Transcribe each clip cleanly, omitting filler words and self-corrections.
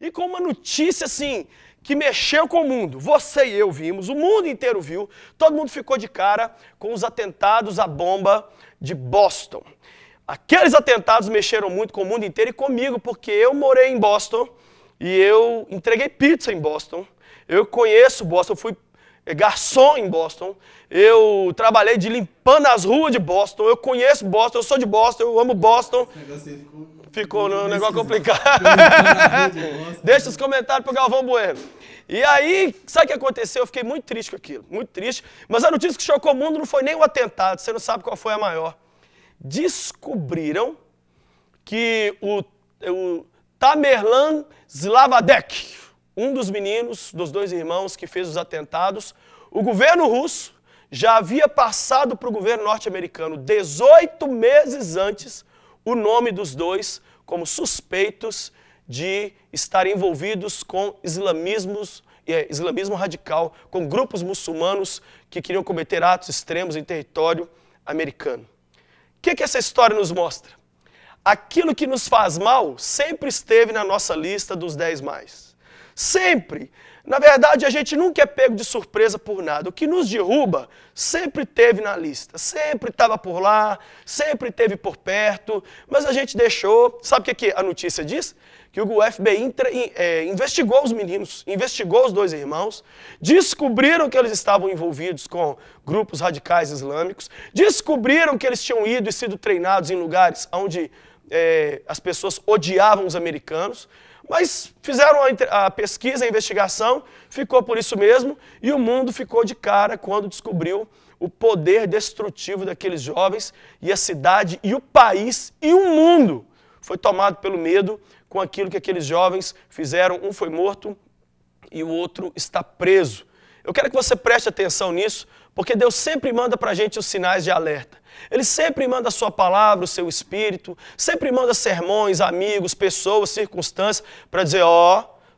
e com uma notícia assim, que mexeu com o mundo. Você e eu vimos, o mundo inteiro viu, todo mundo ficou de cara com os atentados à bomba de Boston. Aqueles atentados mexeram muito com o mundo inteiro e comigo, porque eu morei em Boston e eu entreguei pizza em Boston, eu conheço Boston, eu fui garçom em Boston, eu trabalhei de limpando as ruas de Boston, eu conheço Boston, eu sou de Boston, eu amo Boston. Ficou um negócio complicado. Deixa os comentários pro Galvão Bueno. E aí, sabe o que aconteceu? Eu fiquei muito triste com aquilo, muito triste. Mas a notícia que chocou o mundo não foi nem o atentado, você não sabe qual foi a maior. Descobriram que o Tamerlan Zlavadek, um dos meninos, dos dois irmãos que fez os atentados, o governo russo já havia passado para o governo norte-americano 18 meses antes o nome dos dois como suspeitos de estarem envolvidos com islamismo radical, com grupos muçulmanos que queriam cometer atos extremos em território americano. O que essa história nos mostra? Aquilo que nos faz mal sempre esteve na nossa lista dos 10 mais. Sempre. Na verdade, a gente nunca é pego de surpresa por nada. O que nos derruba sempre teve na lista. Sempre estava por lá, sempre teve por perto, mas a gente deixou. Sabe o que a notícia diz? Que o FBI investigou os meninos, investigou os dois irmãos, descobriram que eles estavam envolvidos com grupos radicais islâmicos, descobriram que eles tinham ido e sido treinados em lugares onde as pessoas odiavam os americanos. Mas fizeram a pesquisa, a investigação, ficou por isso mesmo, e o mundo ficou de cara quando descobriu o poder destrutivo daqueles jovens, e a cidade, e o país, e o mundo foi tomado pelo medo com aquilo que aqueles jovens fizeram. Um foi morto e o outro está preso. Eu quero que você preste atenção nisso, porque Deus sempre manda para a gente os sinais de alerta. Ele sempre manda a sua palavra, o seu espírito, sempre manda sermões, amigos, pessoas, circunstâncias, para dizer,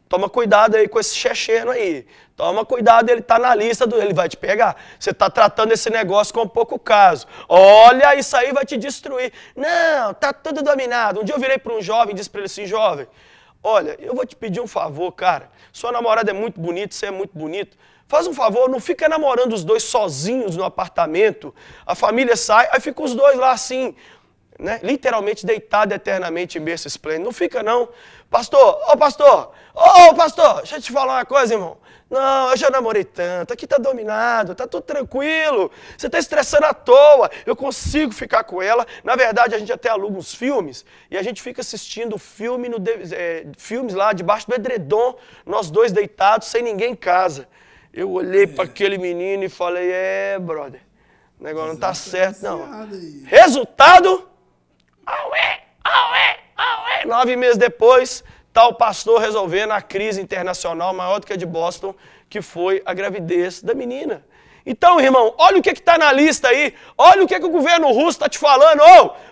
toma cuidado aí com esse checheno aí, toma cuidado, ele está na lista, ele vai te pegar. Você está tratando esse negócio com pouco caso. Olha, isso aí vai te destruir. Não, tá tudo dominado. Um dia eu virei para um jovem e disse para ele assim, jovem, olha, eu vou te pedir um favor, cara, sua namorada é muito bonita, você é muito bonito, faz um favor, não fica namorando os dois sozinhos no apartamento, a família sai, aí ficam os dois lá assim, né, literalmente deitado eternamente em berço esplêndido, não fica não. Pastor, pastor, deixa eu te falar uma coisa, irmão. Não, eu já namorei tanto, aqui tá dominado, tá tudo tranquilo, você tá estressando à toa, eu consigo ficar com ela. Na verdade, a gente até aluga uns filmes e a gente fica assistindo filme filmes lá debaixo do edredom, nós dois deitados, sem ninguém em casa. Eu olhei para aquele menino e falei, brother, o negócio não tá certo, não. Resultado? 9 meses depois, tá o pastor resolvendo a crise internacional maior do que a de Boston, que foi a gravidez da menina. Então, irmão, olha o que está na lista aí, olha o que o governo russo está te falando,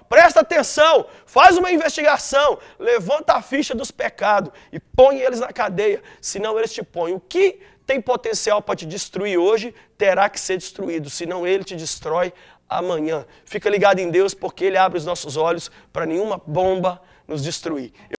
presta atenção, faz uma investigação, levanta a ficha dos pecados e põe eles na cadeia, senão eles te põem. O que tem potencial para te destruir hoje, terá que ser destruído, senão ele te destrói amanhã. Fica ligado em Deus, porque ele abre os nossos olhos para nenhuma bomba nos destruir.